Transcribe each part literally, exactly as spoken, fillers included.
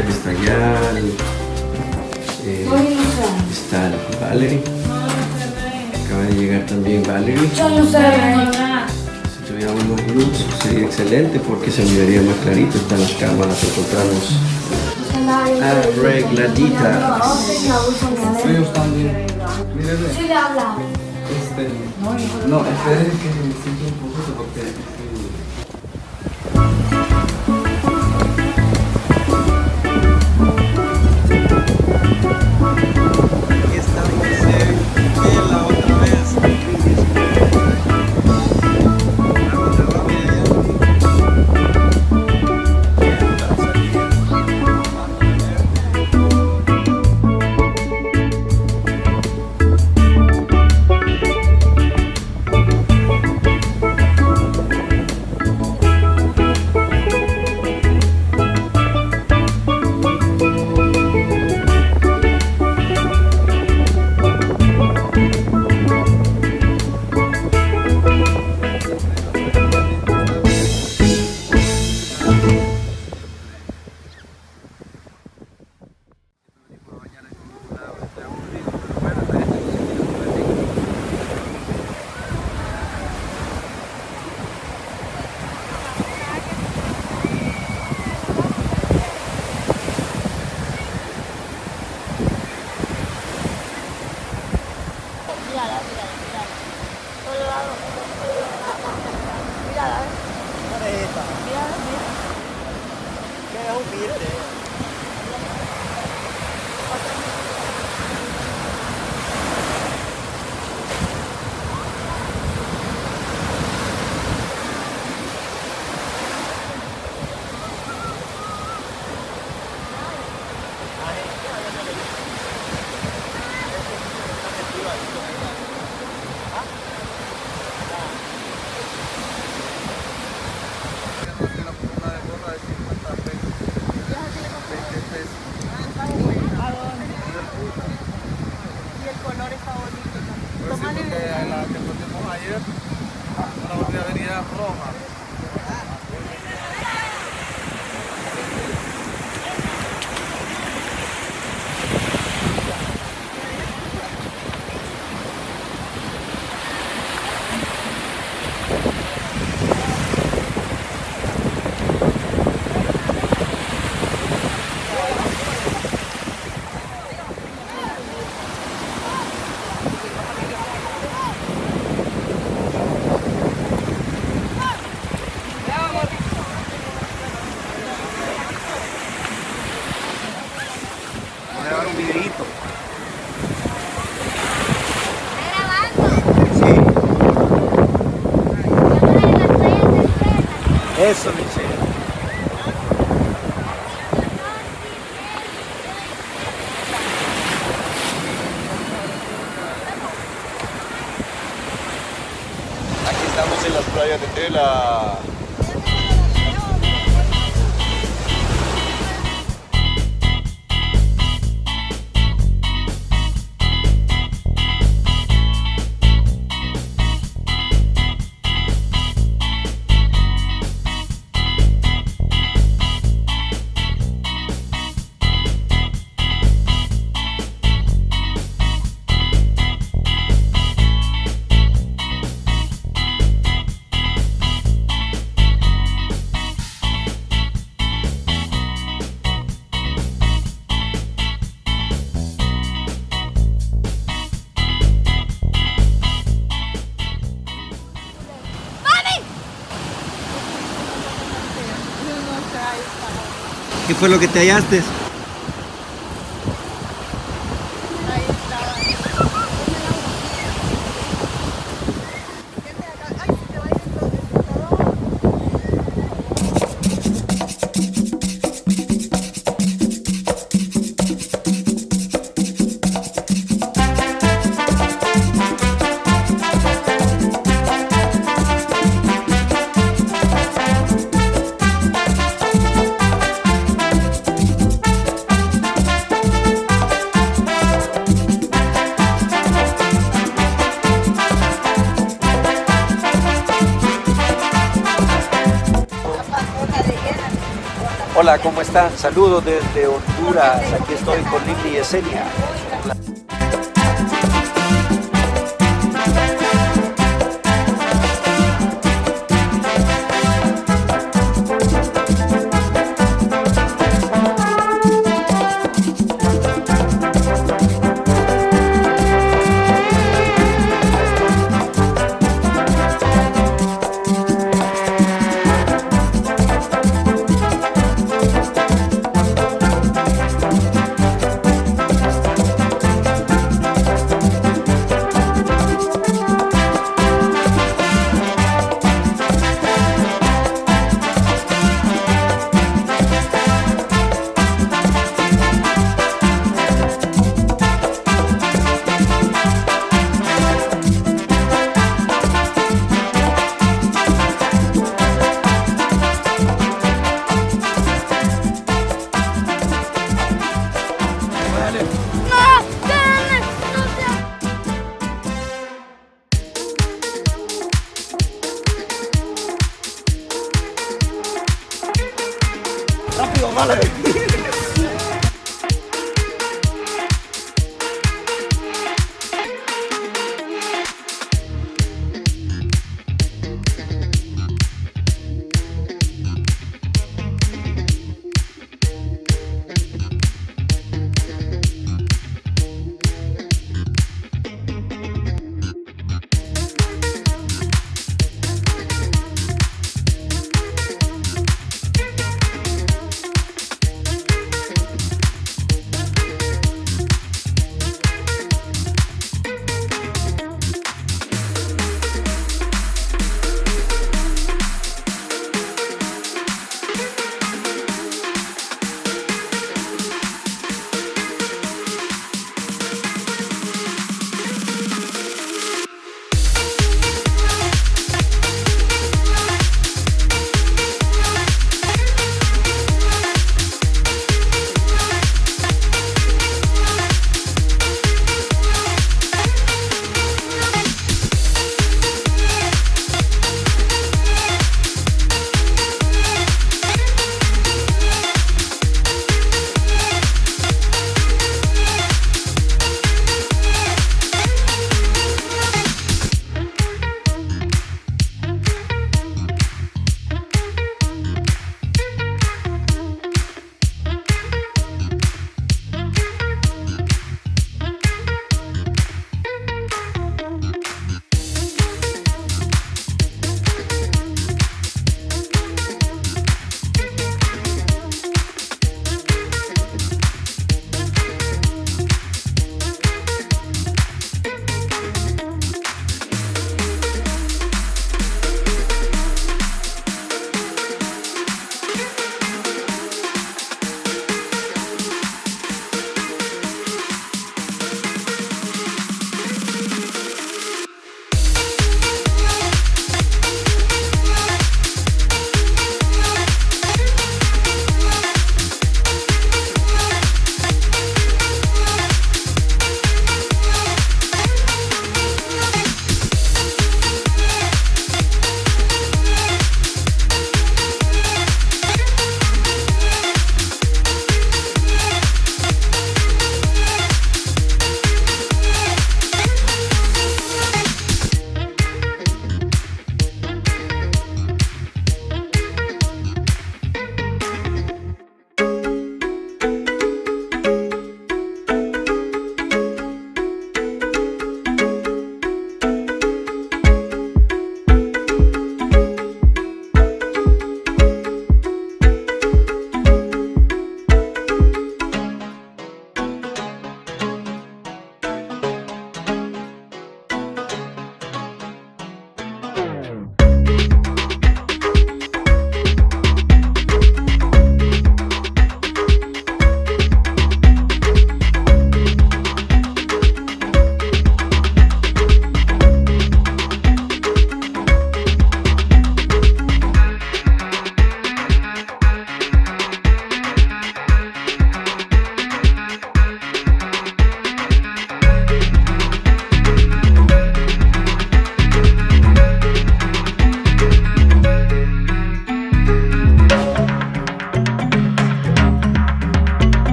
Andrés, está Yal, eh, está Valerie. Acaba de llegar también Valerie. Yo no sé. Si tuviéramos más luz sería excelente porque se miraría más clarito. Están las cámaras que encontramos arregladitas. Ellos también. Mírenle. Sí le habla. Este, no, esperen que me siento un poquito porque... Eso, Michelle. Aquí estamos en las playas de Tela. ¿Qué fue lo que te hallaste? Hola, ¿cómo están? Saludos desde Honduras. Aquí estoy con Lindy y Esenia.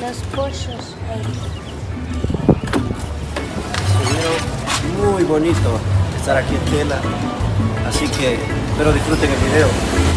Los pollos. Muy bonito estar aquí en Tela, así que espero disfruten el video.